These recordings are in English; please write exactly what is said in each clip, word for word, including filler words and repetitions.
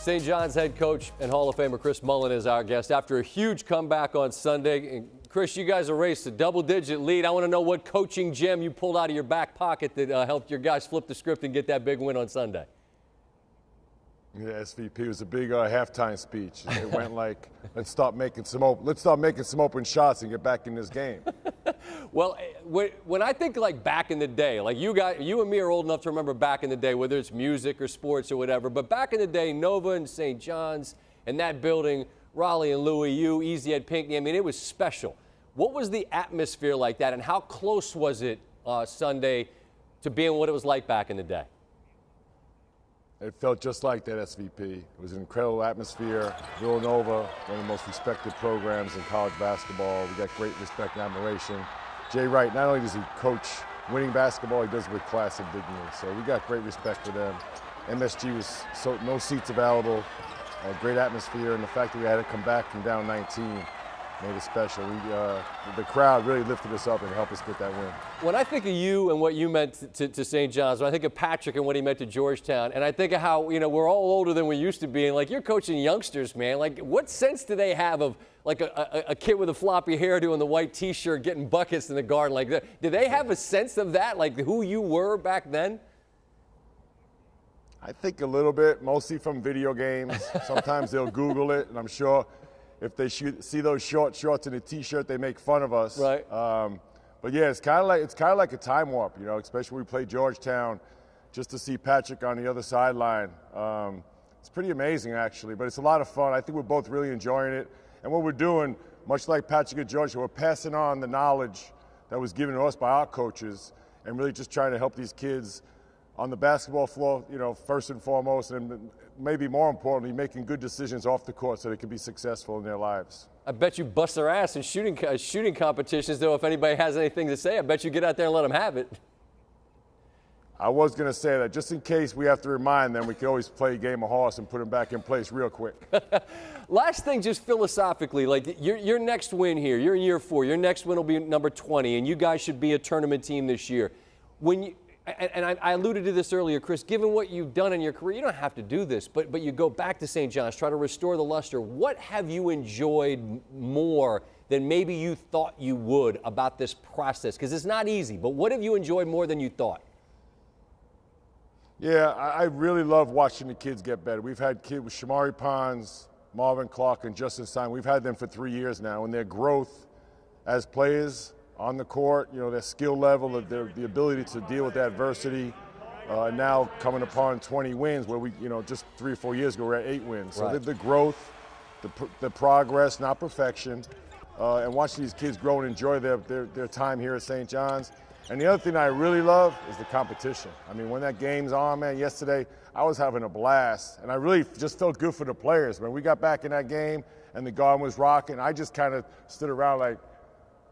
Saint John's head coach and Hall of Famer Chris Mullen is our guest. After a huge comeback on Sunday, and Chris, you guys erased a double-digit lead. I want to know what coaching gem you pulled out of your back pocket that uh, helped your guys flip the script and get that big win on Sunday. Yeah, S V P was a big uh, halftime speech. It went like, let's stop making some open, let's stop making some open shots and get back in this game. Well, when I think like back in the day, like you guys, you and me are old enough to remember back in the day, whether it's music or sports or whatever. But back in the day, Nova and Saint John's and that building, Raleigh and Louis U, Easy Ed Pinckney. I mean, it was special. What was the atmosphere like that, and how close was it uh, Sunday to being what it was like back in the day? It felt just like that, S V P. It was an incredible atmosphere. Villanova, one of the most respected programs in college basketball. We got great respect and admiration. Jay Wright, not only does he coach winning basketball, he does it with class and dignity. So we got great respect for them. M S G was so no seats available. A great atmosphere, and the fact that we had to come back from down nineteen made it special. We, uh, the crowd really lifted us up and helped us get that win. When I think of you and what you meant to, to Saint John's, when I think of Patrick and what he meant to Georgetown, and I think of how, you know, we're all older than we used to be, and like you're coaching youngsters, man. Like, what sense do they have of like a, a, a kid with a floppy hairdo and the white T-shirt getting buckets in the garden? Like, do they have a sense of that, like who you were back then? I think a little bit, mostly from video games. Sometimes they'll Google it, and I'm sure if they shoot, see those short shorts and a T-shirt, they make fun of us. Right. Um, but yeah, it's kind of like it's kind of like a time warp, you know. Especially when we play Georgetown, just to see Patrick on the other sideline, um, it's pretty amazing actually. But it's a lot of fun. I think we're both really enjoying it. And what we're doing, much like Patrick and Georgetown, we're passing on the knowledge that was given to us by our coaches, and really just trying to help these kids on the basketball floor, you know, first and foremost, and maybe more importantly, making good decisions off the court so they can be successful in their lives. I bet you bust their ass in shooting uh, shooting competitions, though. If anybody has anything to say, I bet you get out there and let them have it. I was going to say that just in case we have to remind them, we can always play a game of horse and put them back in place real quick. Last thing, just philosophically, like your, your next win here, you're in year four, your next win will be number twenty, and you guys should be a tournament team this year. When you, And I alluded to this earlier, Chris, given what you've done in your career, you don't have to do this, but but you go back to Saint John's, try to restore the luster. What have you enjoyed more than maybe you thought you would about this process? Because it's not easy, but what have you enjoyed more than you thought? Yeah, I really love watching the kids get better. We've had kids with Shamari Ponds, Marvin Clark, and Justin Simon. We've had them for three years now, and their growth as players on the court, you know, their skill level, their, the ability to deal with adversity. Uh, now coming upon twenty wins, where we, you know, just three or four years ago, we were at eight wins. So right. the, the growth, the, the progress, not perfection, uh, and watching these kids grow and enjoy their, their, their time here at Saint John's. And the other thing I really love is the competition. I mean, when that game's on, man, yesterday, I was having a blast, and I really just felt good for the players. When we got back in that game and the garden was rocking, I just kind of stood around like,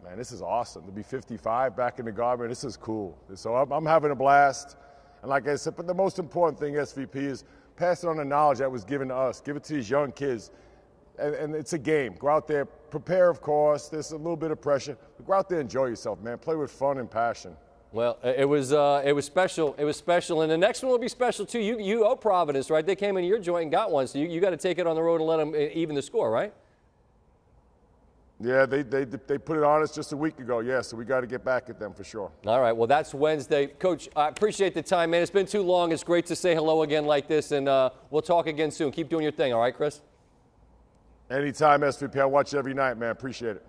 man, this is awesome to be fifty-five back in the Garden. This is cool. So I'm, I'm having a blast. And like I said, but the most important thing, S V P, is passing on the knowledge that was given to us. Give it to these young kids. And, and it's a game. Go out there, prepare, of course. There's a little bit of pressure. But go out there and enjoy yourself, man. Play with fun and passion. Well, it was uh, it was special. It was special. And the next one will be special, too. You, you owe Providence, right? They came in your joint and got one. So you, you got to take it on the road and let them even the score, right? Yeah, they, they they put it on us just a week ago, yeah, so we got to get back at them for sure. All right, well, that's Wednesday. Coach, I appreciate the time, man. It's been too long. It's great to say hello again like this, and uh, we'll talk again soon. Keep doing your thing, all right, Chris? Anytime, S V P. I watch you every night, man. Appreciate it.